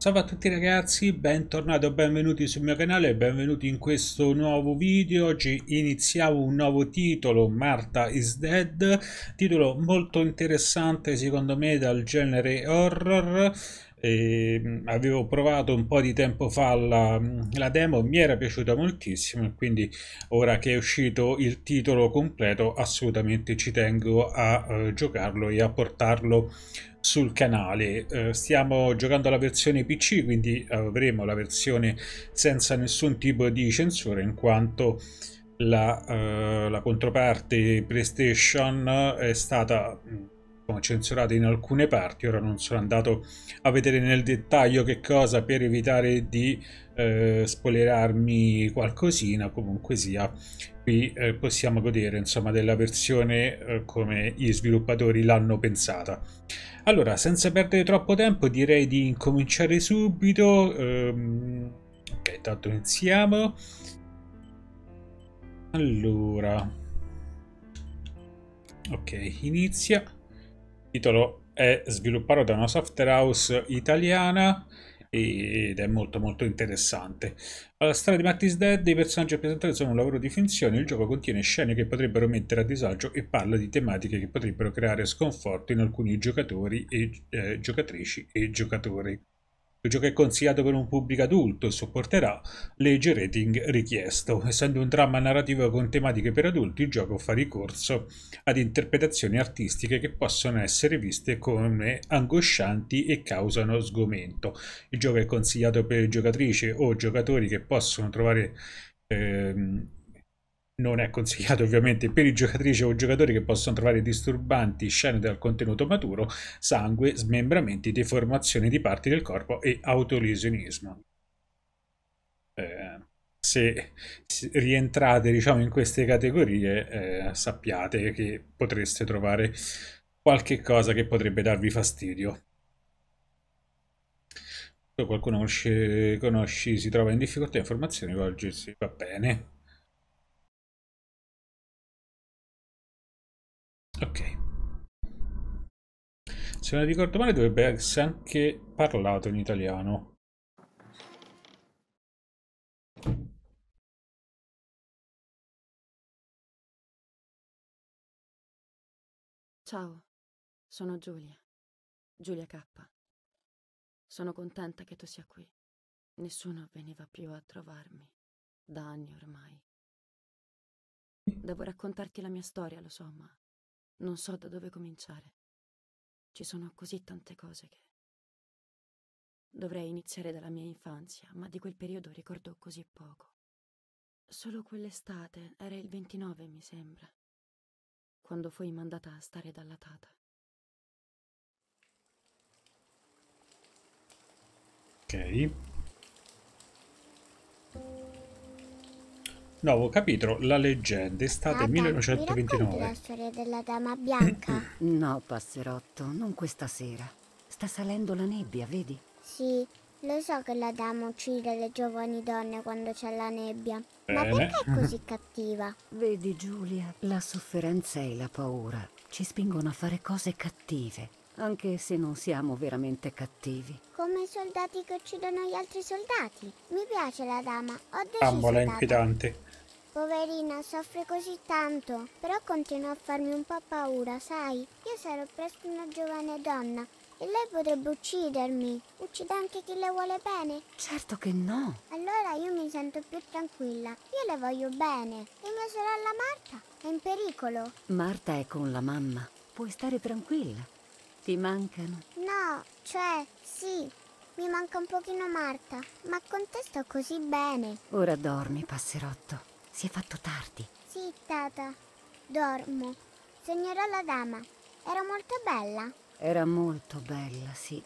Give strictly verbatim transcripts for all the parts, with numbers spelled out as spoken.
Salve a tutti ragazzi, bentornati o benvenuti sul mio canale e benvenuti in questo nuovo video. Oggi iniziamo un nuovo titolo, Martha is Dead, titolo molto interessante secondo me dal genere horror. E avevo provato un po' di tempo fa la, la demo, mi era piaciuta moltissimo e quindi ora che è uscito il titolo completo assolutamente ci tengo a eh, giocarlo e a portarlo sul canale. Eh, stiamo giocando la versione P C, quindi avremo la versione senza nessun tipo di censura, in quanto la, eh, la controparte PlayStation è stata censurate in alcune parti. Ora non sono andato a vedere nel dettaglio che cosa per evitare di eh, spoilerarmi qualcosina. Comunque sia, qui eh, possiamo godere insomma della versione eh, come gli sviluppatori l'hanno pensata. Allora, senza perdere troppo tempo, direi di incominciare subito. Ehm, ok, intanto iniziamo. Allora, ok, inizia. Il titolo è sviluppato da una software house italiana ed è molto molto interessante. Alla storia di Martha is Dead, i personaggi rappresentati sono un lavoro di finzione. Il gioco contiene scene che potrebbero mettere a disagio e parla di tematiche che potrebbero creare sconforto in alcuni giocatori e eh, giocatrici e giocatori. Il gioco è consigliato per un pubblico adulto e supporterà l'age rating richiesto. Essendo un dramma narrativo con tematiche per adulti, il gioco fa ricorso ad interpretazioni artistiche che possono essere viste come angoscianti e causano sgomento. Il gioco è consigliato per giocatrici o giocatori che possono trovare... Ehm, Non è consigliato ovviamente per i giocatrici o giocatori che possono trovare disturbanti scene dal contenuto maturo, sangue, smembramenti, deformazioni di parti del corpo e autolesionismo. Eh, se rientrate diciamo in queste categorie eh, sappiate che potreste trovare qualche cosa che potrebbe darvi fastidio. Se qualcuno conosce, conosci, si trova in difficoltà, informazioni, volgersi, va bene. Ok, se non ricordo male dovrebbe essere anche parlato in italiano. Ciao, sono Giulia, Giulia Cappa. Sono contenta che tu sia qui. Nessuno veniva più a trovarmi da anni ormai. Devo raccontarti la mia storia, lo so, ma non so da dove cominciare. Ci sono così tante cose che... Dovrei iniziare dalla mia infanzia, ma di quel periodo ricordo così poco. Solo quell'estate, era il ventinove mi sembra, quando fui mandata a stare dalla tata. Ok. Nuovo capitolo, la leggenda, estate Tata, millenovecentoventinove. Mi racconti la storia della Dama Bianca? No, passerotto, non questa sera. Sta salendo la nebbia, vedi? Sì, lo so che la Dama uccide le giovani donne quando c'è la nebbia. Bene. Ma perché è così cattiva? Vedi, Giulia, la sofferenza e la paura ci spingono a fare cose cattive, anche se non siamo veramente cattivi. Come i soldati che uccidono gli altri soldati. Mi piace la Dama, ho deciso. Bambola inquietante. Poverina, soffre così tanto, però continua a farmi un po' paura, sai? Io sarò presto una giovane donna e lei potrebbe uccidermi. Uccide anche chi le vuole bene? Certo che no. Allora io mi sento più tranquilla, io le voglio bene. E mia sorella Martha è in pericolo. Martha è con la mamma, puoi stare tranquilla. Ti mancano? No, cioè, sì, mi manca un pochino Martha, ma con te sto così bene. Ora dormi, passerotto. Si è fatto tardi. Sì, tata. Dormo. Sognerò la Dama. Era molto bella? Era molto bella, sì.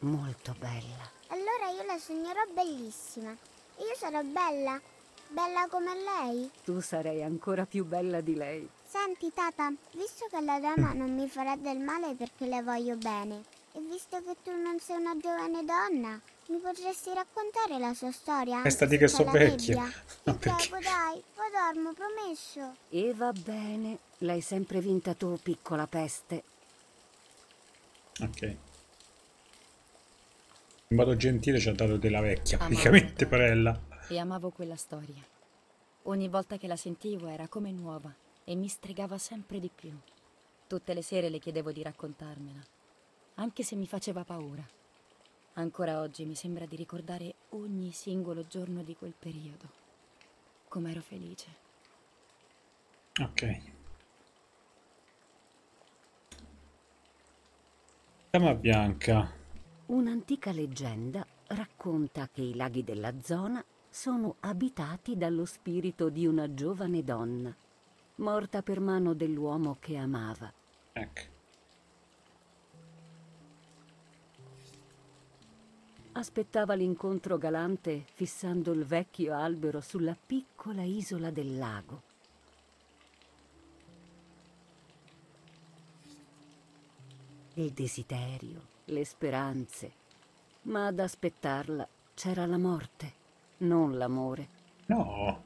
Molto bella. Allora io la sognerò bellissima. Io sarò bella? Bella come lei? Tu sarai ancora più bella di lei. Senti, tata, visto che la Dama non mi farà del male perché le voglio bene, e visto che tu non sei una giovane donna, mi potresti raccontare la sua storia? È stati che so vecchia. Ti prego, dai, poi dormo, promesso. E va bene, l'hai sempre vinta tu, piccola peste. Ok. In modo gentile ci ha dato della vecchia, amavo praticamente, Parella. E amavo quella storia. Ogni volta che la sentivo era come nuova e mi stregava sempre di più. Tutte le sere le chiedevo di raccontarmela, anche se mi faceva paura. Ancora oggi mi sembra di ricordare ogni singolo giorno di quel periodo. Com'ero felice. Ok. Dama Bianca. Un'antica leggenda racconta che i laghi della zona sono abitati dallo spirito di una giovane donna, morta per mano dell'uomo che amava. Ecco. Aspettava l'incontro galante fissando il vecchio albero sulla piccola isola del lago. Il desiderio, le speranze, ma ad aspettarla c'era la morte, non l'amore. No,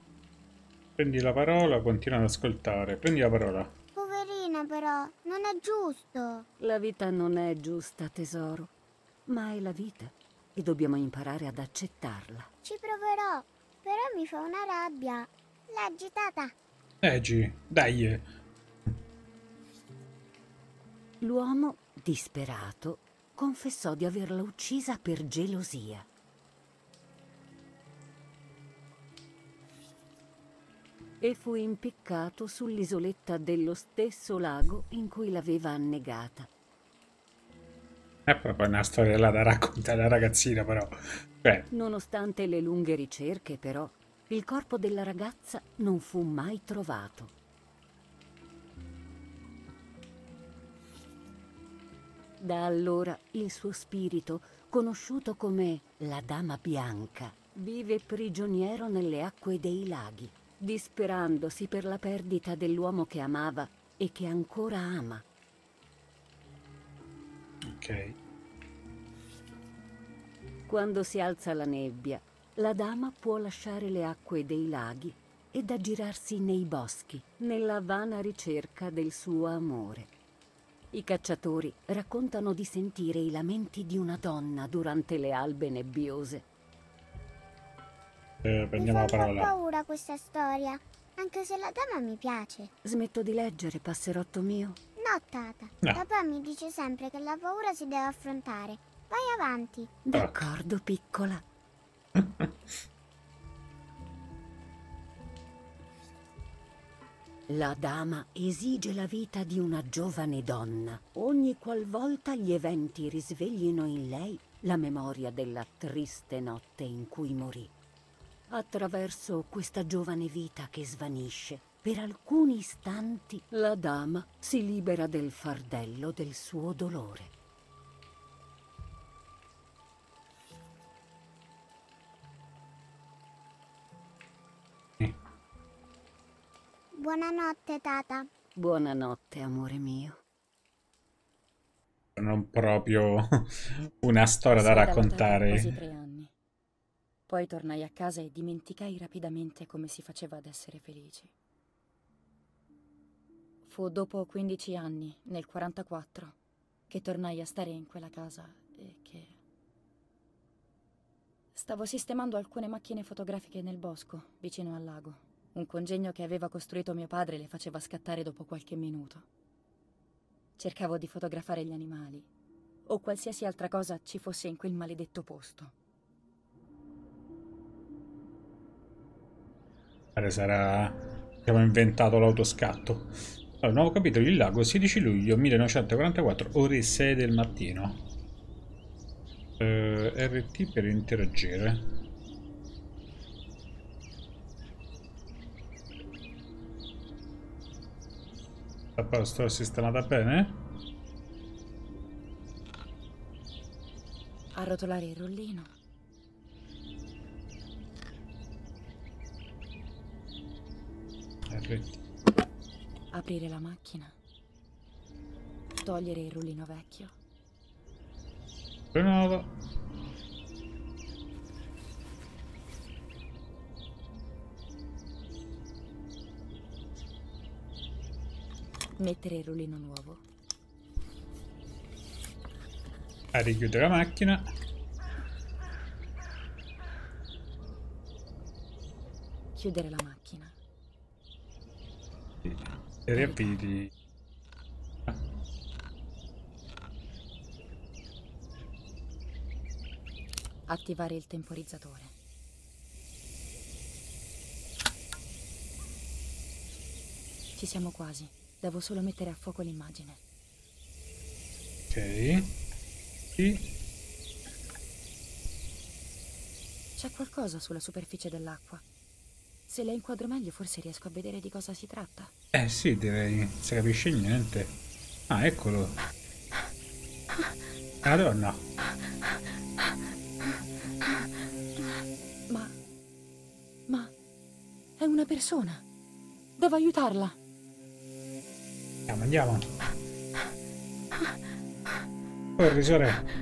prendi la parola, continua ad ascoltare, prendi la parola. Poverina però, non è giusto. La vita non è giusta, tesoro, ma è la vita e dobbiamo imparare ad accettarla. Ci proverò, però mi fa una rabbia, l'ha agitata. Leggi, dai. L'uomo, disperato, confessò di averla uccisa per gelosia. E fu impiccato sull'isoletta dello stesso lago in cui l'aveva annegata. È proprio una storia là da raccontare alla ragazzina, però. Beh. Nonostante le lunghe ricerche, però, il corpo della ragazza non fu mai trovato. Da allora il suo spirito, conosciuto come la Dama Bianca, vive prigioniero nelle acque dei laghi, disperandosi per la perdita dell'uomo che amava e che ancora ama. Ok. Quando si alza la nebbia, la dama può lasciare le acque dei laghi ed aggirarsi nei boschi, nella vana ricerca del suo amore. I cacciatori raccontano di sentire i lamenti di una donna durante le albe nebbiose. Eh, prendiamo la parola. Mi fa paura questa storia, anche se la dama mi piace. Smetto di leggere, passerotto mio. No, tata. No. Papà mi dice sempre che la paura si deve affrontare. Vai avanti. D'accordo, piccola. La dama esige la vita di una giovane donna, ogni qualvolta gli eventi risveglino in lei la memoria della triste notte in cui morì. Attraverso questa giovane vita che svanisce, per alcuni istanti la dama si libera del fardello del suo dolore. Buonanotte, tata. Buonanotte, amore mio. Non proprio una storia da raccontare. Quasi tre anni. Poi tornai a casa e dimenticai rapidamente come si faceva ad essere felici. Fu dopo quindici anni, nel quarantaquattro, che tornai a stare in quella casa e che... Stavo sistemando alcune macchine fotografiche nel bosco, vicino al lago. Un congegno che aveva costruito mio padre le faceva scattare dopo qualche minuto. Cercavo di fotografare gli animali, o qualsiasi altra cosa ci fosse in quel maledetto posto. Pare sarà... abbiamo inventato l'autoscatto. Allora, nuovo capitolo, il lago, sedici luglio millenovecentoquarantaquattro, ore sei del mattino. Uh, R T per interagire. La storia è sistemata bene. Arrotolare il rollino. Arretti. Aprire la macchina. Togliere il rollino vecchio. Nuovo. Mettere il rullino nuovo. A richiudere la macchina. chiudere la macchina. E riempiti. Attivare il temporizzatore. Ci siamo quasi. Devo solo mettere a fuoco l'immagine. Ok. Sì. C'è qualcosa sulla superficie dell'acqua. Se la inquadro meglio forse riesco a vedere di cosa si tratta. Eh sì, direi. Non si capisce niente. Ah, eccolo. Madonna. Ma... Ma... è una persona. Devo aiutarla. Andiamo, andiamo. Corri, sorella.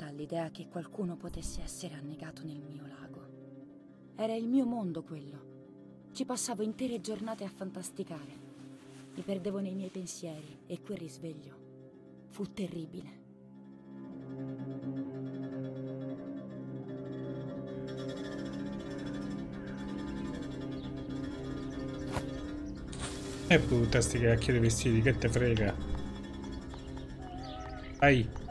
All'idea che qualcuno potesse essere annegato nel mio lago. Era il mio mondo quello. Ci passavo intere giornate a fantasticare. Mi perdevo nei miei pensieri e quel risveglio fu terribile. E puttana sti cacchio di vestiti, che te frega. Vai.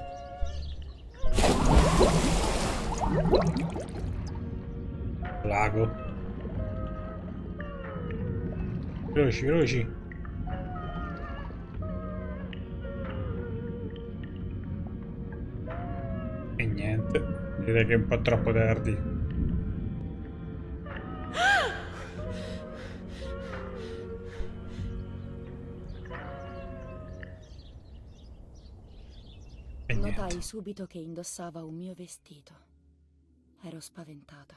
Lago. Veloci, veloci. E niente. Direi che è un po' troppo tardi. E niente. Notai subito che indossava un mio vestito. Ero spaventata.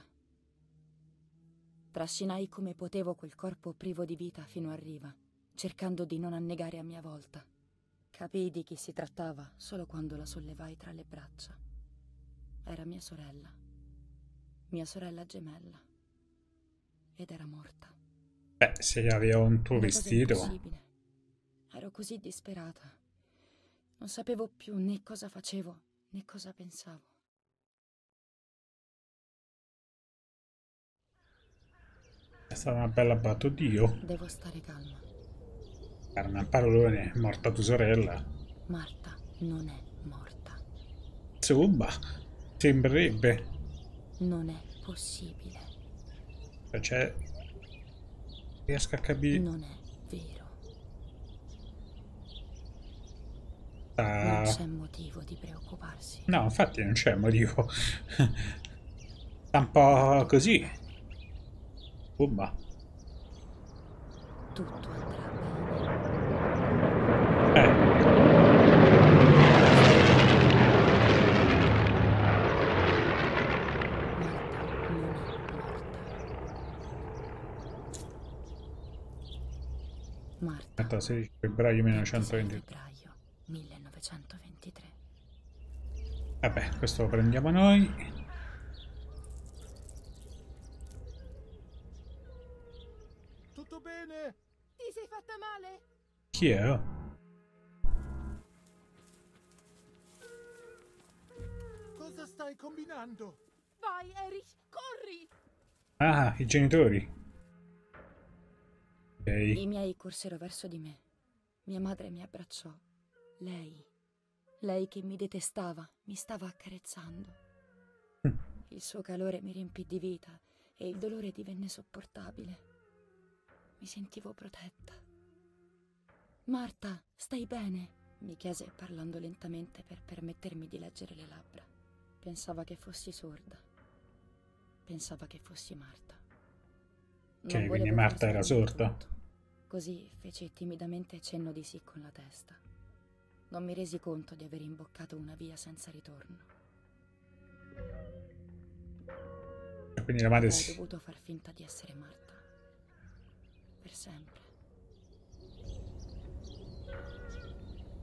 Trascinai come potevo quel corpo privo di vita fino a riva, cercando di non annegare a mia volta. Capii di chi si trattava solo quando la sollevai tra le braccia. Era mia sorella, mia sorella gemella, ed era morta. Beh, se aveva un tuo vestito... Ero così disperata. Non sapevo più né cosa facevo né cosa pensavo. È stata una bella battuta, io. Devo stare calma. Carna parolone, è morta tua sorella. Martha non è morta. Zuba, sembrerebbe. Non è possibile. Cioè, riesco a capire. Non è vero. Ah. Non c'è motivo di preoccuparsi. No, infatti non c'è motivo. Sta un po' così. Bomba. Tutto andrà bene. Eh. Martha, sedici febbraio millenovecentoventitré. Vabbè, questo lo prendiamo noi. Ti sei fatta male? Chi è? Cosa stai combinando? Vai, Eric, corri! Ah, i genitori. Okay. I miei corsero verso di me. Mia madre mi abbracciò. Lei, lei che mi detestava, mi stava accarezzando. Mm. Il suo calore mi riempì di vita e il dolore divenne sopportabile. Mi sentivo protetta. Martha, stai bene? Mi chiese parlando lentamente per permettermi di leggere le labbra. Pensava che fossi sorda. Pensava che fossi Martha. Ok, quindi Martha era sorda. Così feci timidamente cenno di sì con la testa. Non mi resi conto di aver imboccato una via senza ritorno. E quindi la madre Ho dovuto far finta di essere Martha. Per sempre.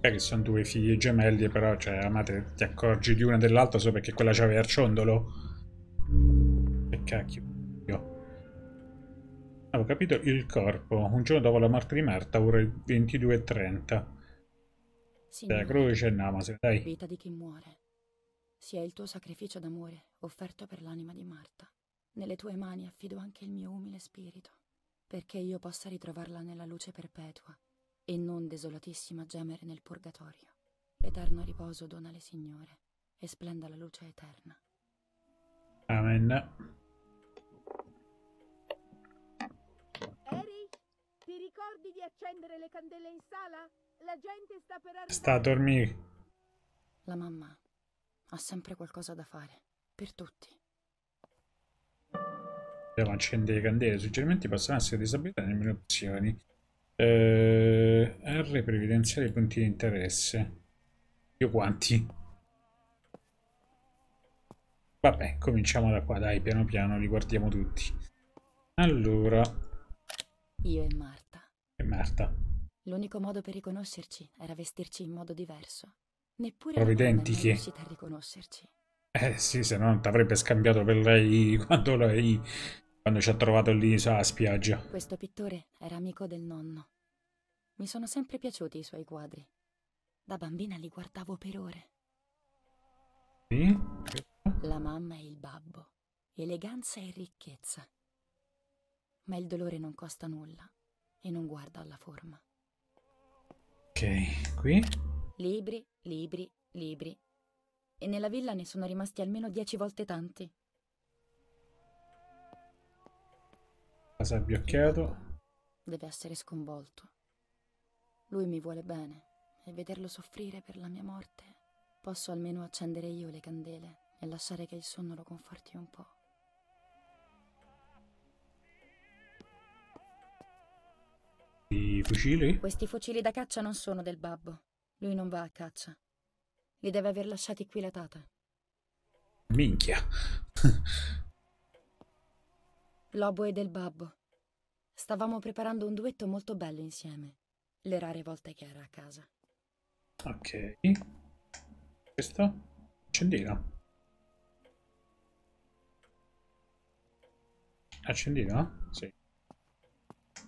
Eh, che sono due figli gemelli, però, cioè, la madre ti accorgi di una dell'altra solo perché quella c'aveva il ciondolo. Che cacchio. Avevo capito il corpo. Un giorno dopo la morte di Martha, ore ventidue e trenta. Signore, la croce namase, dai. Vita di chi muore, sia il tuo sacrificio d'amore offerto per l'anima di Marta. Nelle tue mani affido anche il mio umile spirito, perché io possa ritrovarla nella luce perpetua e non desolatissima gemere nel purgatorio. Eterno riposo donale, Signore, e splenda la luce eterna. Amen. Eric, ti ricordi di accendere le candele in sala? La gente sta per arrivare. Sta a dormire. La mamma ha sempre qualcosa da fare, per tutti. Devo accendere le candele. Suggerimenti possono essere disabilitati nelle opzioni. Eh, R, previdenziare i punti di interesse. Io quanti? Vabbè, cominciamo da qua, dai, piano piano li guardiamo tutti. Allora, io e Marta. E Marta. L'unico modo per riconoscerci era vestirci in modo diverso. Neppure è riuscita a riconoscerci. Eh sì, se no non ti avrebbe scambiato per lei quando lei quando ci ha trovato lì sulla spiaggia. Questo pittore era amico del nonno. Mi sono sempre piaciuti i suoi quadri. Da bambina li guardavo per ore. Sì? La mamma e il babbo. Eleganza e ricchezza. Ma il dolore non costa nulla e non guarda alla forma. Ok, qui? Libri, libri, libri. E nella villa ne sono rimasti almeno dieci volte tanti. Casa abbiocchiato. Deve essere sconvolto. Lui mi vuole bene e vederlo soffrire per la mia morte. Posso almeno accendere io le candele e lasciare che il sonno lo conforti un po'. I fucili? Questi fucili da caccia non sono del babbo. Lui non va a caccia. Li deve aver lasciati qui la tata. Minchia. L'oboe del babbo. Stavamo preparando un duetto molto bello insieme. Le rare volte che era a casa. Ok. Questo? Accendino. Accendino? Sì.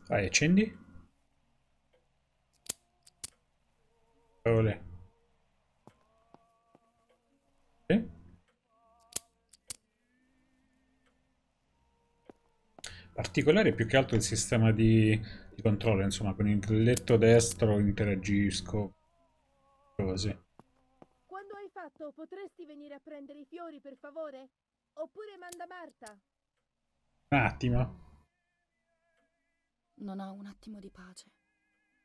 Vai, accendi. Olè. Particolare più che altro il sistema di, di controllo, insomma, con il grilletto destro interagisco cose. Quando hai fatto potresti venire a prendere i fiori per favore? Oppure manda Marta. Un attimo. Non ha un attimo di pace.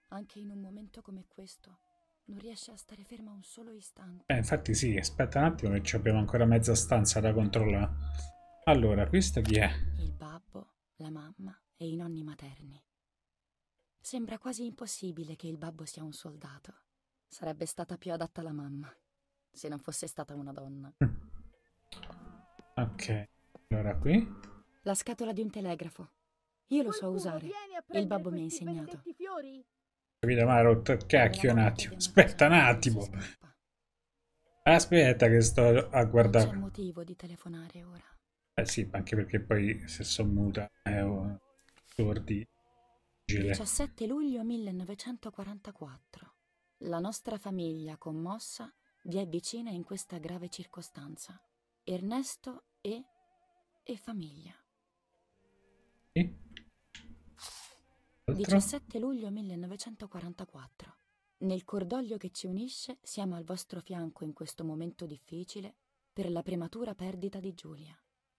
Anche in un momento come questo non riesce a stare ferma un solo istante. Eh, infatti sì, aspetta un attimo che abbiamo ancora mezza stanza da controllare. Allora, questo chi è? Il babbo, la mamma e i nonni materni. Sembra quasi impossibile che il babbo sia un soldato. Sarebbe stata più adatta la mamma, se non fosse stata una donna. Ok, allora qui? La scatola di un telegrafo. Io lo so usare, il babbo mi ha insegnato. Capito, ma rotto cacchio un attimo. Aspetta un attimo. Aspetta che sto a guardare. C'è motivo di telefonare ora. Eh sì, anche perché poi se sono muta è un ordine. diciassette luglio millenovecentoquarantaquattro. La nostra famiglia commossa vi è vicina in questa grave circostanza. Ernesto e... e famiglia. Sì? diciassette luglio millenovecentoquarantaquattro. Nel cordoglio che ci unisce siamo al vostro fianco in questo momento difficile per la prematura perdita di Giulia.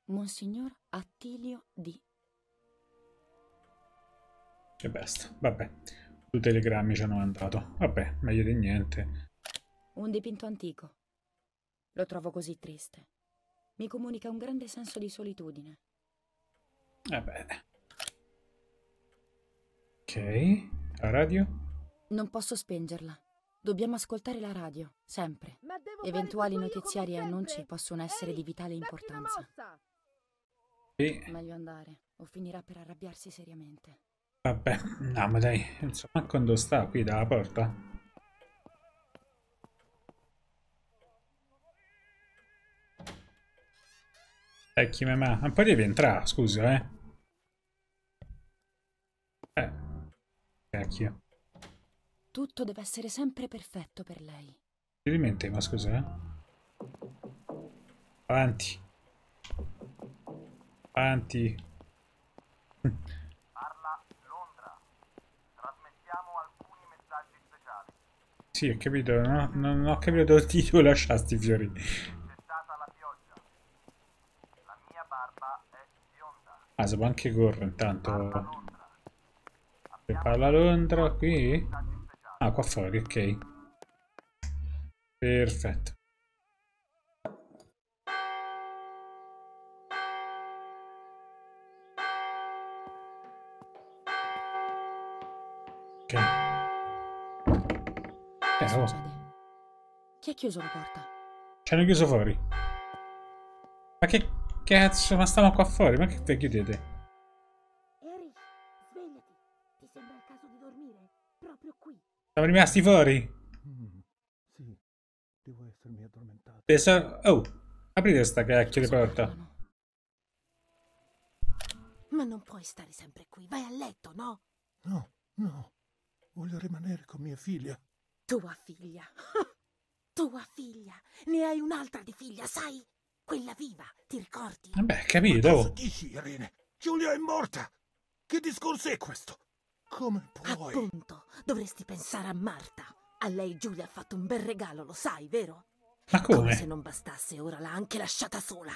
Monsignor Attilio D. E basta, vabbè. Tutti i telegrammi ci hanno mandato. Vabbè, meglio di niente. Un dipinto antico. Lo trovo così triste. Mi comunica un grande senso di solitudine. Vabbè. Ok, la radio? Non posso spengerla. Dobbiamo ascoltare la radio, sempre. Eventuali notiziari e annunci possono essere di vitale importanza. Sì. Meglio andare, o finirà per arrabbiarsi seriamente. Vabbè, no ma dai, insomma quando sta qui dalla porta. Ecchi mamma, un po' devi entrare, scusa eh. Eh, vecchio. Tutto deve essere sempre perfetto per lei. Ovviamente, ma scusa, eh? Avanti. Avanti. Parla Londra. Trasmettiamo alcuni messaggi speciali. Sì, ho capito, no? Non ho capito dove ti lasciasti i fiori. C'è stata la pioggia. La mia barba è bionda. Ah, si può anche correre intanto. Parla Londra. Abbiamo Parla Londra qui? Ah, qua fuori, ok. Perfetto. Ok. Eh, oh. Chi ha chiuso la porta? Ci hanno chiuso fuori. Ma che cazzo? Ma stiamo qua fuori? Ma che te chiudete? Eric, svegliati. Ti sembra il caso di dormire? Proprio qui. Siamo rimasti fuori? Mm, sì. Devo essermi addormentato. Pesa... Oh, aprite sta cacchio di porta. Ma non puoi stare sempre qui. Vai a letto, no? No, no. Voglio rimanere con mia figlia. Tua figlia? Tua figlia? Ne hai un'altra di figlia, sai? Quella viva, ti ricordi? Vabbè, capito. Ma cosa dici, Irene? Giulia è morta. Che discorso è questo? Come puoi? Appunto, dovresti pensare a Martha. A lei Giulia ha fatto un bel regalo, lo sai, vero? Ma come? Come se non bastasse, ora l'ha anche lasciata sola.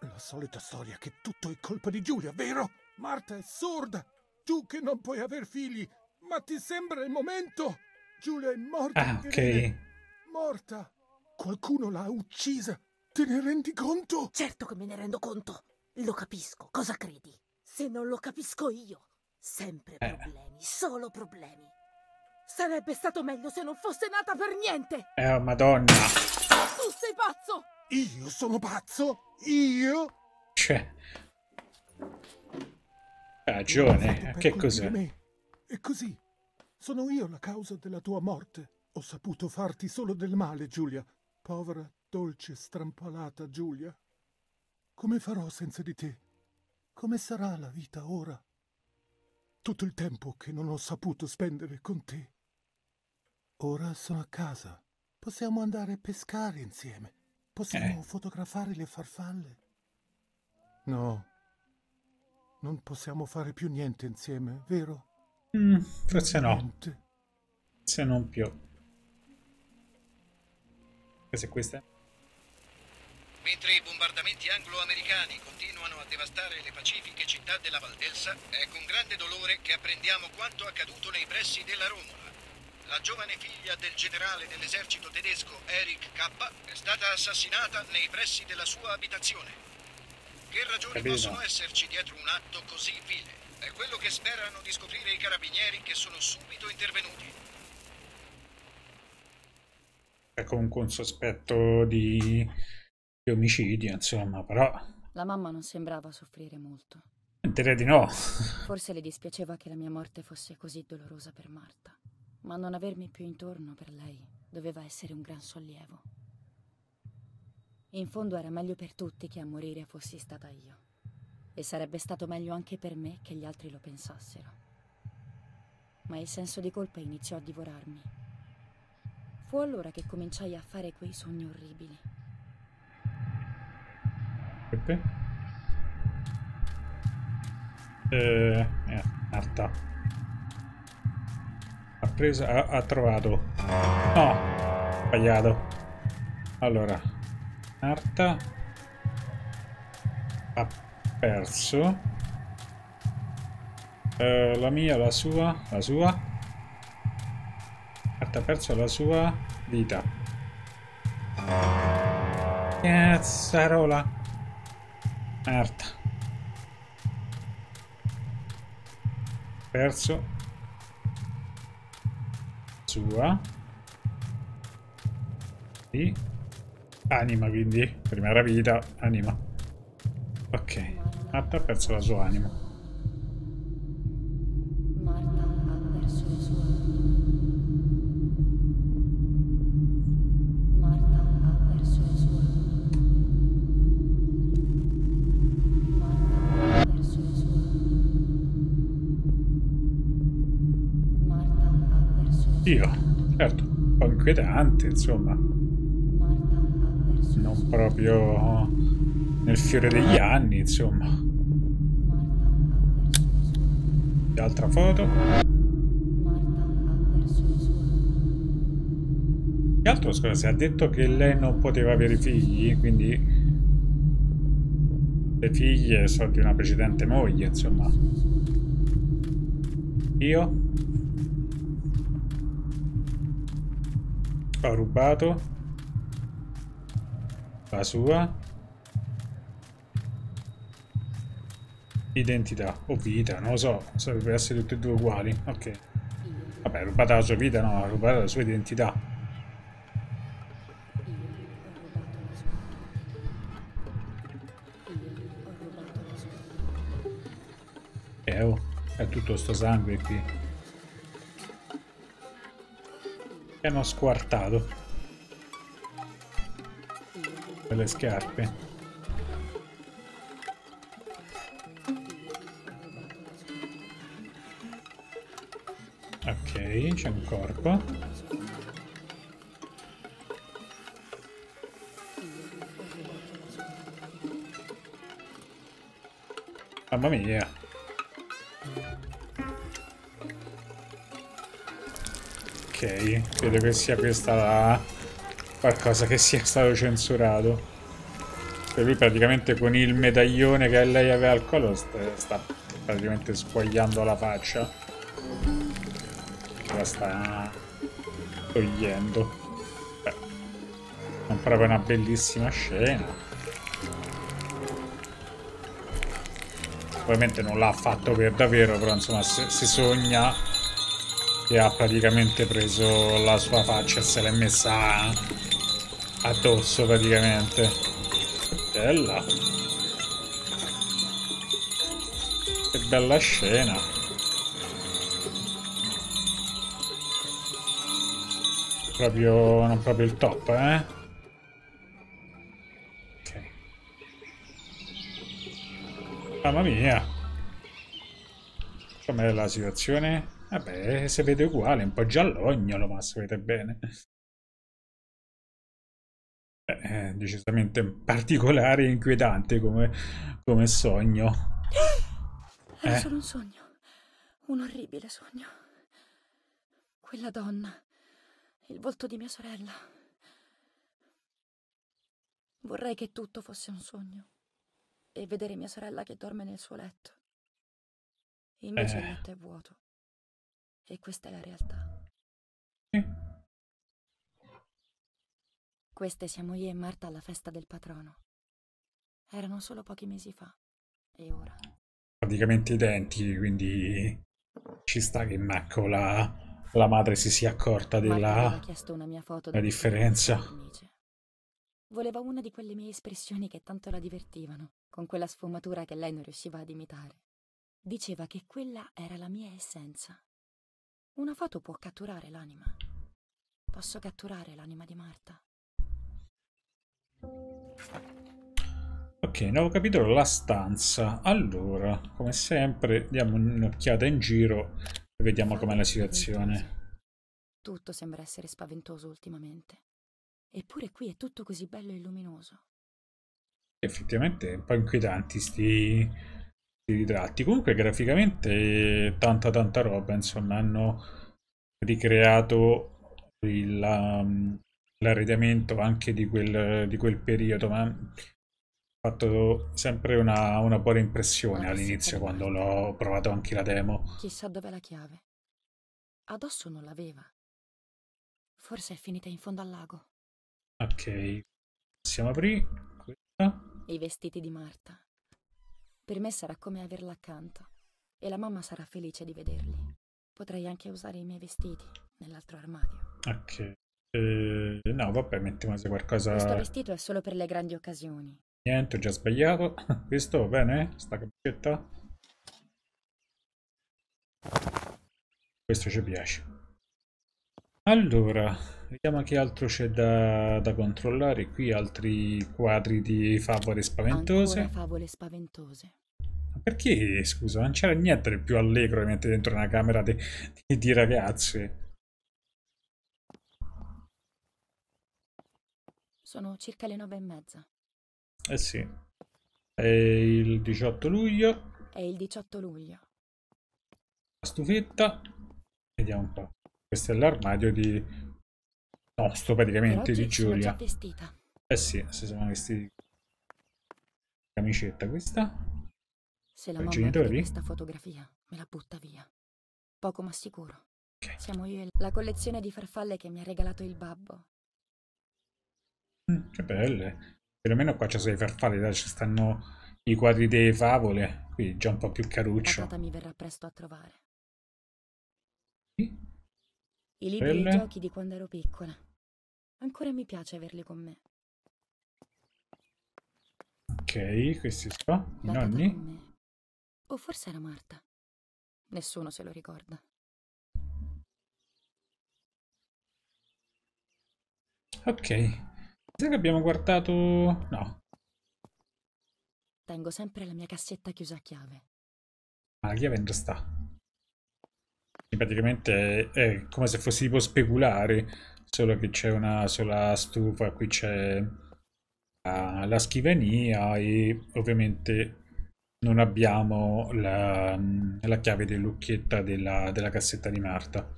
La solita storia che tutto è colpa di Giulia, vero? Martha è sorda. Tu che non puoi aver figli, ma ti sembra il momento? Giulia è morta. Ah, ok. Morta. Qualcuno l'ha uccisa. Te ne rendi conto? Certo che me ne rendo conto. Lo capisco. Cosa credi? Se non lo capisco io. Sempre problemi, eh. solo problemi. Sarebbe stato meglio se non fosse nata per niente. Eh, oh, madonna. Tu sei pazzo. Io sono pazzo? Io? Cioè. Ragione. Che cos'è? E così. Sono io la causa della tua morte. Ho saputo farti solo del male, Giulia. Povera, dolce, strampalata Giulia. Come farò senza di te? Come sarà la vita ora? Tutto il tempo che non ho saputo spendere con te. Ora sono a casa. Possiamo andare a pescare insieme. Possiamo eh. fotografare le farfalle. No. Non possiamo fare più niente insieme, vero? Mm, forse no. Se non più. Questa è questa. Mentre i bombardamenti anglo-americani continuano a devastare le pacifiche città della Valdelsa, è con grande dolore che apprendiamo quanto accaduto nei pressi della Romola. La giovane figlia del generale dell'esercito tedesco Eric Cappa è stata assassinata nei pressi della sua abitazione. Che ragioni Capito. possono esserci dietro un atto così vile? È quello che sperano di scoprire i carabinieri, che sono subito intervenuti. È comunque un sospetto di... omicidio, insomma, però... La mamma non sembrava soffrire molto. Direi di no. Forse le dispiaceva che la mia morte fosse così dolorosa per Martha, ma non avermi più intorno per lei doveva essere un gran sollievo. In fondo era meglio per tutti che a morire fossi stata io, e sarebbe stato meglio anche per me che gli altri lo pensassero. Ma il senso di colpa iniziò a divorarmi. Fu allora che cominciai a fare quei sogni orribili. Eh, eh, Martha ha preso, ha, ha trovato. No, sbagliato. Allora, Martha ha perso eh, la mia, la sua, la sua. Martha ha perso la sua vita. Cazzarola. Martha perso sua di anima, quindi prima era vita, anima. Ok, Martha ha perso la sua anima. Martha ha perso la sua Martha ha perso la sua Martha ha perso Io, certo, un po' inquietante, insomma. Non proprio nel fiore degli anni, insomma. Altra foto. Che altro, scusa, si ha detto che lei non poteva avere figli, quindi... Le figlie sono di una precedente moglie, insomma. Io... ho rubato la sua identità o vita, non lo so, sarebbero essere tutti e due uguali, ok. Vabbè, rubata la sua vita, no, rubata la sua identità. Eh, oh, è tutto sto sangue qui. Hanno squartato le scarpe. Ok, c'è un corpo. Mamma mia. Ok, credo che sia questa la... qualcosa che sia stato censurato. Per lui praticamente con il medaglione che lei aveva al collo sta, sta praticamente squagliando la faccia. Ce la sta togliendo. Beh, non proprio una bellissima scena. Ovviamente non l'ha fatto per davvero, però insomma se, si sogna... che ha praticamente preso la sua faccia e se l'è messa addosso praticamente. Bella, che bella scena. Proprio non proprio il top, eh. Ok, mamma mia, com'è la situazione? Vabbè, si vede uguale, un po' giallognolo, ma si vede bene. Beh, decisamente particolare e inquietante come, come sogno. Era eh. solo un sogno, un orribile sogno. Quella donna, il volto di mia sorella. Vorrei che tutto fosse un sogno e vedere mia sorella che dorme nel suo letto. Invece eh. il letto è vuoto. E questa è la realtà. Sì. Queste siamo io e Marta alla festa del patrono. Erano solo pochi mesi fa. E ora? Praticamente identici, quindi ci sta che Macco la, la madre si sia accorta della una mia foto la differenza. Voleva una di quelle mie espressioni che tanto la divertivano, con quella sfumatura che lei non riusciva ad imitare. Diceva che quella era la mia essenza. Una foto può catturare l'anima. Posso catturare l'anima di Marta. Ok, nuovo capitolo, la stanza. Allora, come sempre, diamo un'occhiata in giro e vediamo com'è la situazione. Tutto sembra essere spaventoso ultimamente. Eppure qui è tutto così bello e luminoso. Effettivamente è un po' inquietanti sti... ritratti. Comunque graficamente tanta tanta roba, insomma hanno ricreato l'arredamento anche di quel, di quel periodo, ma ha fatto sempre una, una buona impressione all'inizio quando l'ho provato anche la demo. Chissà dov'è la chiave. Addosso non l'aveva. Forse è finita in fondo al lago. Ok, possiamo aprire questa. I vestiti di Marta. Per me sarà come averla accanto, e la mamma sarà felice di vederli. Potrei anche usare i miei vestiti nell'altro armadio. Ok. Eh, no, vabbè, mettiamo se qualcosa... Questo vestito è solo per le grandi occasioni. Niente, ho già sbagliato. Questo va bene? Sta cappelletta. Questo ci piace. Allora, vediamo che altro c'è da, da controllare. Qui altri quadri di favole spaventose. Ancora favole spaventose. Perché, scusa, non c'era niente di più allegro che mettere dentro una camera di, di, di ragazze. Sono circa le nove e mezza. Eh sì. È il diciotto luglio. È il diciotto luglio. La stufetta. Vediamo un po'. Questo è l'armadio di... nostro praticamente, di Giulia. Sono già vestita. Eh sì, si sono vestiti. Camicetta questa. Se la mamma genitori. Vede questa fotografia, me la butta via. Poco ma sicuro. Okay. Siamo io e la collezione di farfalle che mi ha regalato il babbo. Mm, che belle. Perlomeno qua ci sono le farfalle, dai, ci stanno i quadri delle favole. Qui già un po' più caruccio. La tata mi verrà presto a trovare. Sì? I libri belle. E i giochi di quando ero piccola. Ancora mi piace averli con me. Ok, questi qua, i nonni. O forse era Marta. Nessuno se lo ricorda. Ok, sai che abbiamo guardato... no. Tengo sempre la mia cassetta chiusa a chiave. Ma la chiave non sta. Praticamente è come se fossi tipo speculare, solo che c'è una sola stufa, qui c'è la, la scrivania e ovviamente non abbiamo la, la chiave dell'occhietta della, della cassetta di Marta.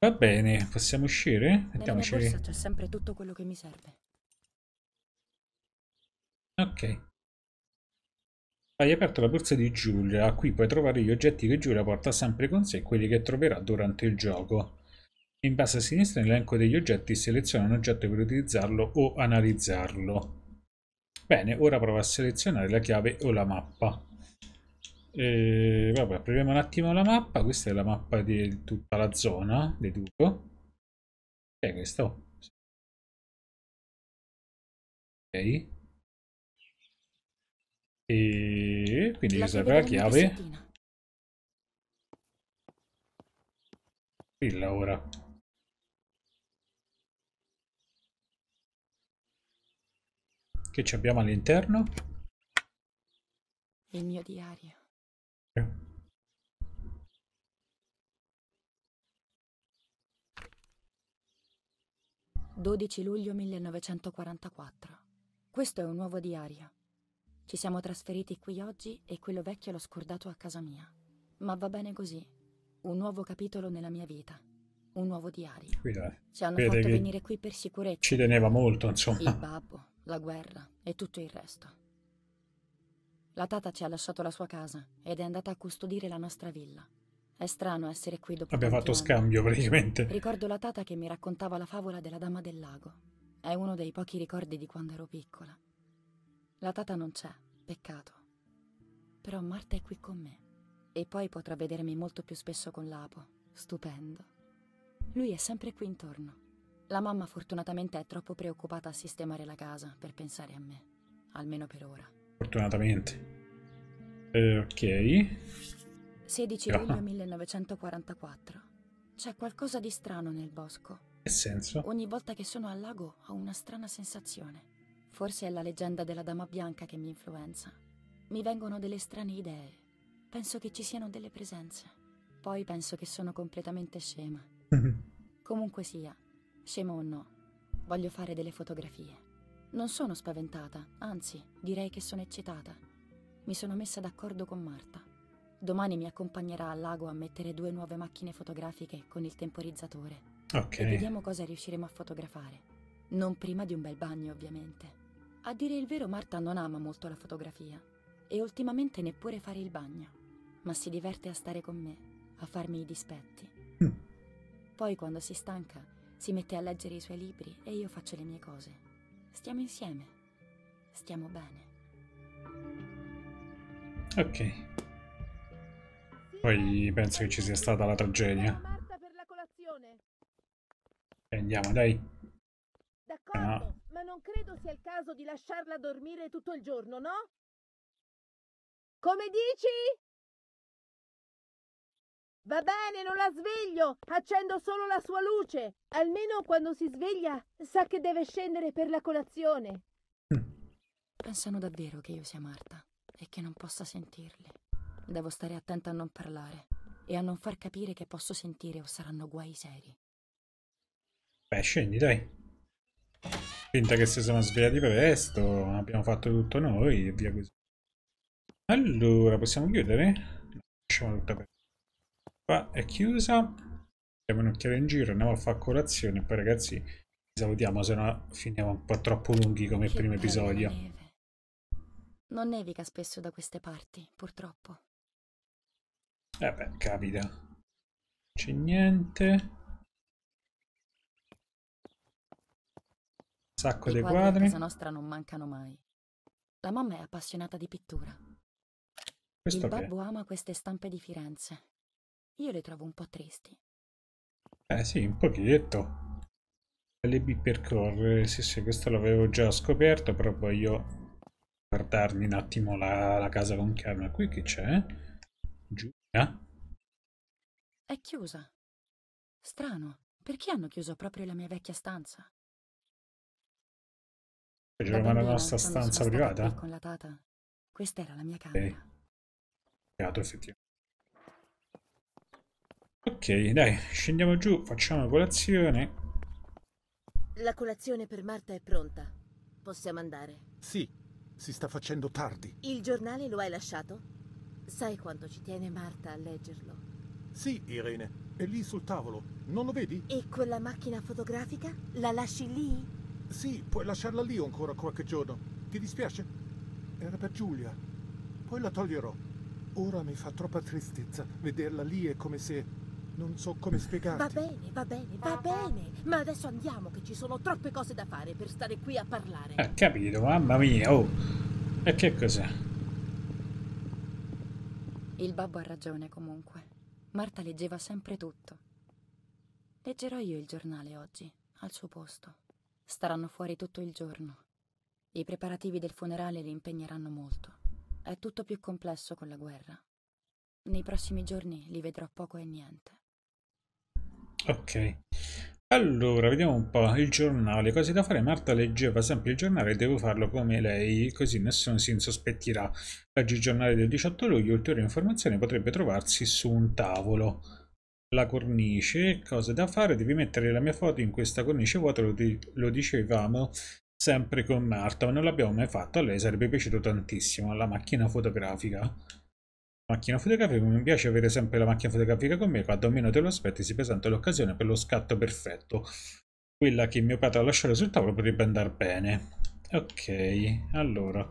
Va bene, possiamo uscire? Mettiamoci. Nella mia borsa c'è sempre tutto quello che mi serve. Ok. Hai aperto la borsa di Giulia. Qui puoi trovare gli oggetti che Giulia porta sempre con sé e quelli che troverà durante il gioco. In basso a sinistra nell'elenco degli oggetti seleziona un oggetto per utilizzarlo o analizzarlo. Bene, ora prova a selezionare la chiave o la mappa. E, vabbè, apriamo un attimo la mappa. Questa è la mappa di tutta la zona, deduco. Che è questo? Ok. E quindi ci serve la chiave. Filla ora. Che ci abbiamo all'interno? Il mio diario. dodici luglio millenovecentoquarantaquattro. Questo è un nuovo diario. Ci siamo trasferiti qui oggi e quello vecchio l'ho scordato a casa mia. Ma va bene così. Un nuovo capitolo nella mia vita. Un nuovo diario. Ci hanno fatto venire qui per sicurezza. Ci teneva molto, insomma. Il babbo, la guerra e tutto il resto. La tata ci ha lasciato la sua casa ed è andata a custodire la nostra villa. È strano essere qui dopo. Abbiamo fatto scambio praticamente. Ricordo la tata che mi raccontava la favola della Dama del Lago. È uno dei pochi ricordi di quando ero piccola. La tata non c'è, peccato. Però Marta è qui con me. E poi potrà vedermi molto più spesso con Lapo. Stupendo. Lui è sempre qui intorno. La mamma fortunatamente è troppo preoccupata a sistemare la casa per pensare a me. Almeno per ora. Fortunatamente. Eh, ok. sedici luglio millenovecentoquarantaquattro. C'è qualcosa di strano nel bosco. Che senso? Ogni volta che sono al lago ho una strana sensazione. Forse è la leggenda della Dama Bianca che mi influenza. Mi vengono delle strane idee. Penso che ci siano delle presenze. Poi penso che sono completamente scema. Comunque sia, scema o no, voglio fare delle fotografie. Non sono spaventata, anzi, direi che sono eccitata. Mi sono messa d'accordo con Marta. Domani mi accompagnerà al lago a mettere due nuove macchine fotografiche con il temporizzatore. Ok. E vediamo cosa riusciremo a fotografare. Non prima di un bel bagno, ovviamente. A dire il vero, Marta non ama molto la fotografia. E ultimamente neppure fare il bagno. Ma si diverte a stare con me, a farmi i dispetti. Mm. Poi, quando si stanca, si mette a leggere i suoi libri e io faccio le mie cose. Stiamo insieme. Stiamo bene. Ok. Poi penso che ci sia stata la tragedia. E andiamo, dai. D'accordo, no. Ma non credo sia il caso di lasciarla dormire tutto il giorno, no? Come dici? Va bene, non la sveglio, accendo solo la sua luce. Almeno quando si sveglia sa che deve scendere per la colazione. Pensano davvero che io sia Marta e che non possa sentirli. Devo stare attenta a non parlare e a non far capire che posso sentire o saranno guai seri. Beh, scendi, dai. Finta che si sono svegliati presto, abbiamo fatto tutto noi e via così. Allora, possiamo chiudere? Lasciamo tutta aperta. Qua è chiusa. Diamo un'occhiata in giro, andiamo a fare colazione. Poi ragazzi, salutiamo, se no finiamo un po' troppo lunghi come il primo episodio. Neve. Non nevica spesso da queste parti, purtroppo. Eh beh, capita. Non c'è niente. Sacco dei quadri. quadri. A casa nostra non mancano mai. La mamma è appassionata di pittura. Questo il babbo ama queste stampe di Firenze. Io le trovo un po' tristi. Eh sì, un pochetto. Le bi percorrere, sì sì, questo l'avevo già scoperto, però voglio guardarmi un attimo la, la casa con calma. Qui che c'è? Giulia? È chiusa. Strano, perché hanno chiuso proprio la mia vecchia stanza? C'era la nostra stanza privata? Con la tata. Questa era la mia camera. Okay. Beato, effettivamente. Ok, dai, scendiamo giù, facciamo colazione. La colazione per Marta è pronta. Possiamo andare? Sì, si sta facendo tardi. Il giornale lo hai lasciato? Sai quanto ci tiene Marta a leggerlo? Sì, Irene, è lì sul tavolo. Non lo vedi? E quella macchina fotografica? La lasci lì? Sì, puoi lasciarla lì ancora qualche giorno. Ti dispiace? Era per Giulia. Poi la toglierò. Ora mi fa troppa tristezza. Vederla lì è come se... Non so come spiegarti. Va bene, va bene, va bene. Ma adesso andiamo, che ci sono troppe cose da fare per stare qui a parlare. Ha capito, mamma mia, oh. E che cos'è? Il babbo ha ragione, comunque. Marta leggeva sempre tutto. Leggerò io il giornale oggi, al suo posto. Staranno fuori tutto il giorno. I preparativi del funerale li impegneranno molto. È tutto più complesso con la guerra. Nei prossimi giorni li vedrò poco e niente. Ok, allora vediamo un po' il giornale, cose da fare. Marta leggeva sempre il giornale, devo farlo come lei, così nessuno si insospettirà. Oggi il giornale del diciotto luglio, ulteriori informazioni potrebbe trovarsi su un tavolo. La cornice, cose da fare, devi mettere la mia foto in questa cornice vuota, lo, di lo dicevamo sempre con Marta, ma non l'abbiamo mai fatto, a lei sarebbe piaciuto tantissimo, la macchina fotografica. Macchina fotografica, mi piace avere sempre la macchina fotografica con me, quando meno te lo aspetti si presenta l'occasione per lo scatto perfetto. Quella che mio padre ha lasciato sul tavolo potrebbe andare bene. Ok, allora.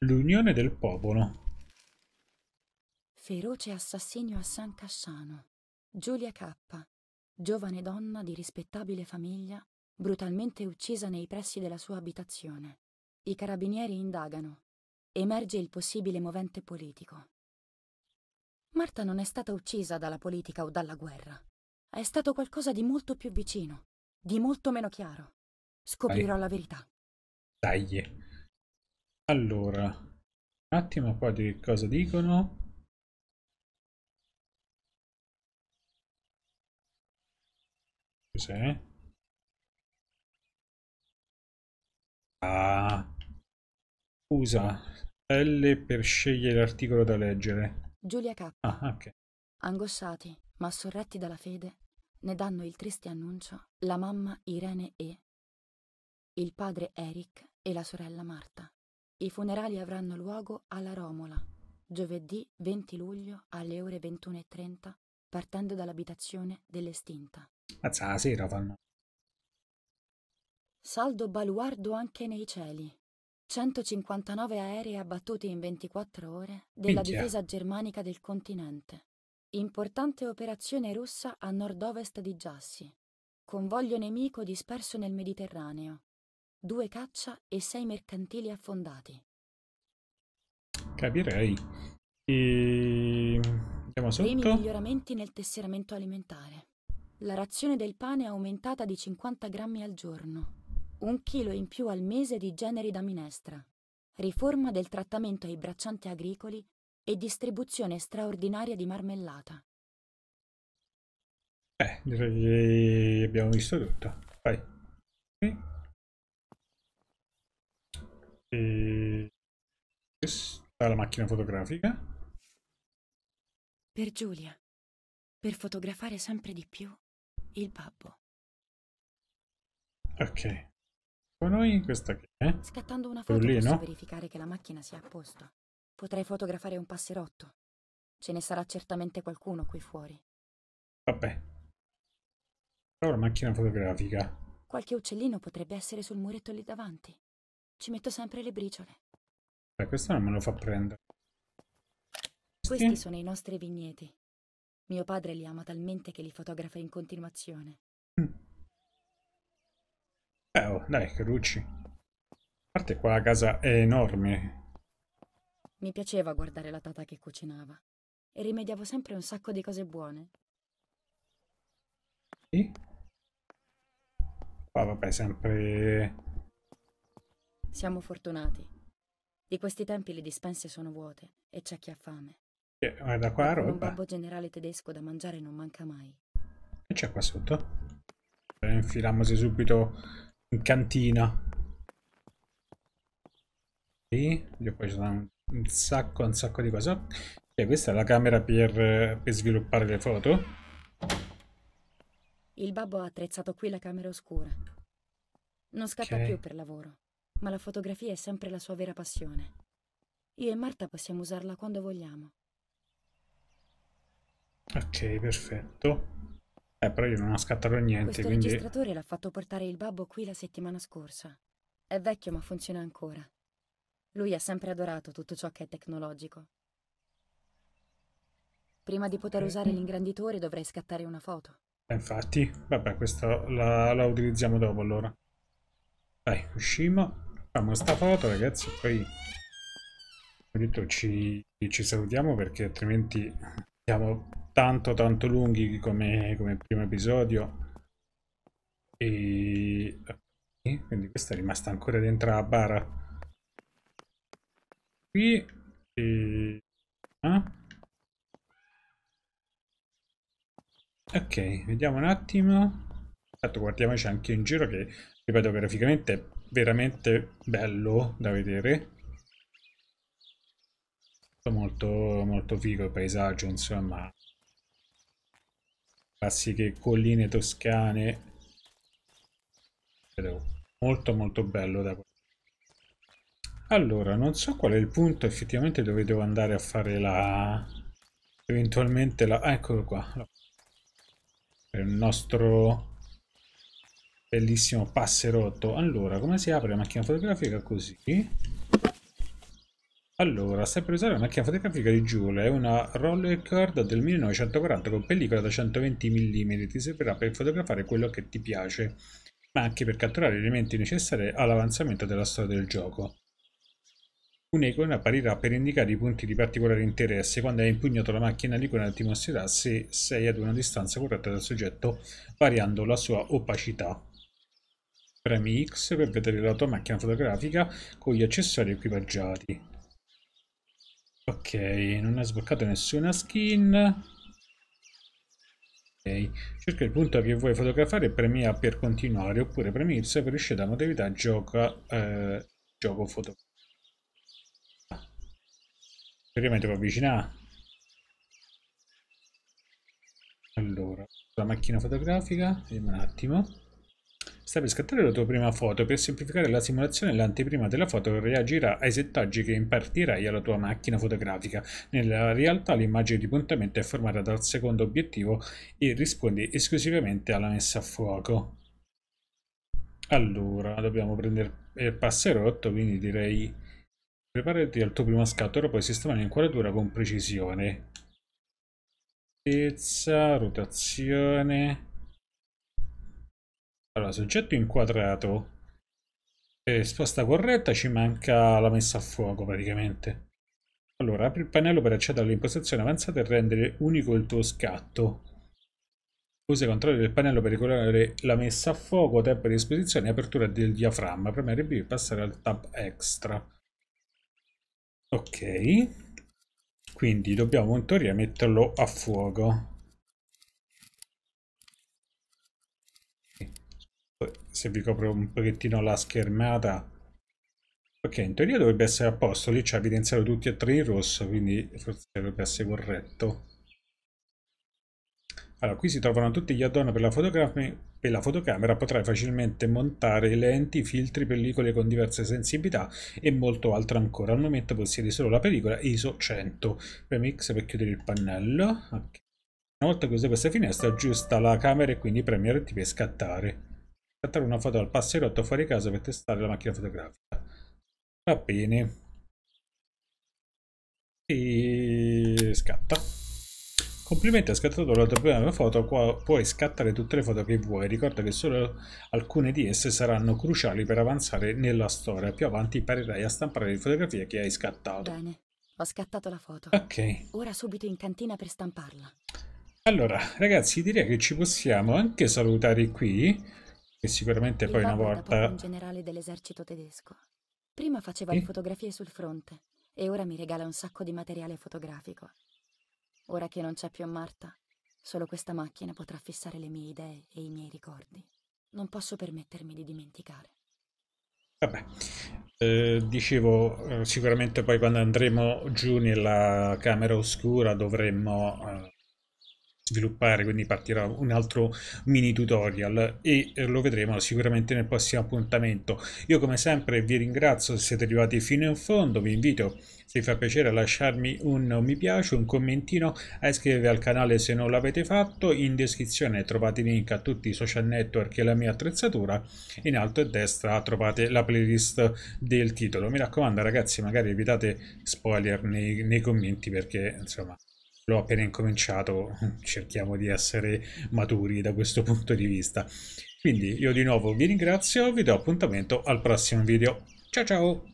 L'unione del popolo. Feroce assassinio a San Cassano. Giulia Cappa, giovane donna di rispettabile famiglia, brutalmente uccisa nei pressi della sua abitazione. I carabinieri indagano. Emerge il possibile movente politico. Marta non è stata uccisa dalla politica o dalla guerra. È stato qualcosa di molto più vicino, di molto meno chiaro. Scoprirò Dai. la verità. Dai. Allora, un attimo qua di cosa dicono. Cos'è? Ah... Usa L per scegliere l'articolo da leggere. Giulia Cappa. Ah, okay. Angosciati, ma sorretti dalla fede, ne danno il triste annuncio la mamma Irene e il padre Eric e la sorella Marta. I funerali avranno luogo alla Romola, giovedì venti luglio alle ore ventuno e trenta, partendo dall'abitazione dell'estinta. Mazza, la sera fanno. Saldo baluardo anche nei cieli. centocinquantanove aerei abbattuti in ventiquattro ore della Minchia. difesa germanica del continente. Importante operazione russa a nord-ovest di Giassi. Convoglio nemico disperso nel Mediterraneo. Due caccia e sei mercantili affondati. Capirei. E... Andiamo sotto. Primi miglioramenti nel tesseramento alimentare. La razione del pane è aumentata di cinquanta grammi al giorno. Un chilo in più al mese di generi da minestra, riforma del trattamento ai braccianti agricoli e distribuzione straordinaria di marmellata. Eh, direi che abbiamo visto tutto. Vai. E... Questa è la macchina fotografica. Per Giulia, per fotografare sempre di più il babbo. Ok. Con noi questa che è? Scattando una foto Rollino. Posso verificare che la macchina sia a posto. Potrei fotografare un passerotto. Ce ne sarà certamente qualcuno qui fuori. Vabbè. Allora, macchina fotografica. Qualche uccellino potrebbe essere sul muretto lì davanti. Ci metto sempre le briciole. Beh, questo non me lo fa prendere. Questi sì. Sono i nostri vigneti. Mio padre li ama talmente che li fotografa in continuazione. Mm. Eh, oh, dai, che rucci. A parte qua la casa è enorme. Mi piaceva guardare la tata che cucinava. E rimediavo sempre un sacco di cose buone. Sì? Qua, vabbè, sempre... Siamo fortunati. Di questi tempi le dispense sono vuote e c'è chi ha fame. Eh, guarda qua la roba. Un babbo generale tedesco da mangiare non manca mai. Che c'è qua sotto? Infiliamoci subito in cantina. Sì, io poi ci sono un sacco, un sacco di cose. E questa è la camera per, per sviluppare le foto. Il babbo ha attrezzato qui la camera oscura. Non scatta okay. più per lavoro, ma la fotografia è sempre la sua vera passione. Io e Marta possiamo usarla quando vogliamo. Ok, perfetto. Eh, però io non ho scattato niente, Questo quindi... registratore l'ha fatto portare il babbo qui la settimana scorsa. È vecchio ma funziona ancora. Lui ha sempre adorato tutto ciò che è tecnologico. Prima di poter usare l'ingranditore dovrei scattare una foto. Eh, infatti, vabbè, questa la, la utilizziamo dopo allora. Dai, usciamo. Facciamo sta foto, ragazzi, poi... Come detto, ci, ci salutiamo perché altrimenti siamo... tanto tanto lunghi come, come primo episodio e quindi questa è rimasta ancora dentro la bara qui e... ah. Ok, vediamo un attimo, intanto guardiamoci anche in giro che ripeto graficamente è veramente bello da vedere, molto molto figo il paesaggio, insomma classiche colline toscane, molto molto bello da... Allora non so qual è il punto effettivamente dove devo andare a fare la eventualmente la ah, eccolo qua il nostro bellissimo passerotto. Allora come si apre la macchina fotografica? Così. Allora, stai per usare la macchina fotografica di Giulia, è una Rolleicord del millenovecentoquaranta con pellicola da centoventi millimetri, ti servirà per fotografare quello che ti piace, ma anche per catturare gli elementi necessari all'avanzamento della storia del gioco. Un'icona apparirà per indicare i punti di particolare interesse, quando hai impugnato la macchina l'icona ti mostrerà se sei ad una distanza corretta dal soggetto variando la sua opacità. Premi X per vedere la tua macchina fotografica con gli accessori equipaggiati. Ok, non ha sbloccato nessuna skin. Ok, cerca il punto che vuoi fotografare e premia per continuare oppure premi Y per uscire da modalità gioca, eh, gioco foto. Prima devo avvicinare. Allora, la macchina fotografica, vediamo un attimo. Stai per scattare la tua prima foto, per semplificare la simulazione l'anteprima della foto reagirà ai settaggi che impartirai alla tua macchina fotografica. Nella realtà l'immagine di puntamento è formata dal secondo obiettivo e risponde esclusivamente alla messa a fuoco. Allora, dobbiamo prendere il passerotto, quindi direi preparati al tuo primo scatto, ora puoi sistemare l'inquadratura con precisione. Altezza, rotazione... Allora, soggetto inquadrato, risposta corretta, ci manca la messa a fuoco praticamente. Allora, apri il pannello per accedere all'impostazione avanzata e rendere unico il tuo scatto. Usa i controlli del pannello per regolare la messa a fuoco, tempo di esposizione e apertura del diaframma. Premere B e passare al tab extra. Ok, quindi dobbiamo in teoria metterlo a fuoco. Se vi copro un pochettino la schermata, ok, in teoria dovrebbe essere a posto, lì ci ha evidenziato tutti e tre in rosso, quindi forse dovrebbe essere corretto. Allora, qui si trovano tutti gli add-on per la fotocamera, per la fotocamera potrai facilmente montare lenti, filtri, pellicole con diverse sensibilità e molto altro ancora. Al momento possiedi solo la pellicola I S O cento. Premi X per chiudere il pannello. Okay. Una volta chiusa questa finestra, aggiusta la camera e quindi premi R T per scattare. Scattare una foto al passerotto fuori casa per testare la macchina fotografica. Va bene. E scatta. Complimenti, hai scattato la tua prima foto, qua puoi scattare tutte le foto che vuoi. Ricorda che solo alcune di esse saranno cruciali per avanzare nella storia. Più avanti imparerai a stampare le fotografie che hai scattato. Bene, ho scattato la foto. Ok. Ora subito in cantina per stamparla. Allora, ragazzi, direi che ci possiamo anche salutare qui. Che sicuramente poi una volta un generale dell'esercito tedesco. Prima faceva eh? le fotografie sul fronte e ora mi regala un sacco di materiale fotografico. Ora che non c'è più Martha, solo questa macchina potrà fissare le mie idee e i miei ricordi. Non posso permettermi di dimenticare. Vabbè, eh, dicevo, eh, sicuramente poi quando andremo giù nella camera oscura dovremmo... Eh, sviluppare, quindi partirà un altro mini tutorial e lo vedremo sicuramente nel prossimo appuntamento. Io come sempre vi ringrazio se siete arrivati fino in fondo, vi invito, se vi fa piacere, a lasciarmi un mi piace, un commentino, a iscrivervi al canale se non l'avete fatto. In descrizione trovate i link a tutti i social network e la mia attrezzatura, in alto a destra trovate la playlist del titolo. Mi raccomando ragazzi, magari evitate spoiler nei, nei commenti, perché insomma l'ho appena incominciato, cerchiamo di essere maturi da questo punto di vista. Quindi io di nuovo vi ringrazio, vi do appuntamento al prossimo video. Ciao ciao!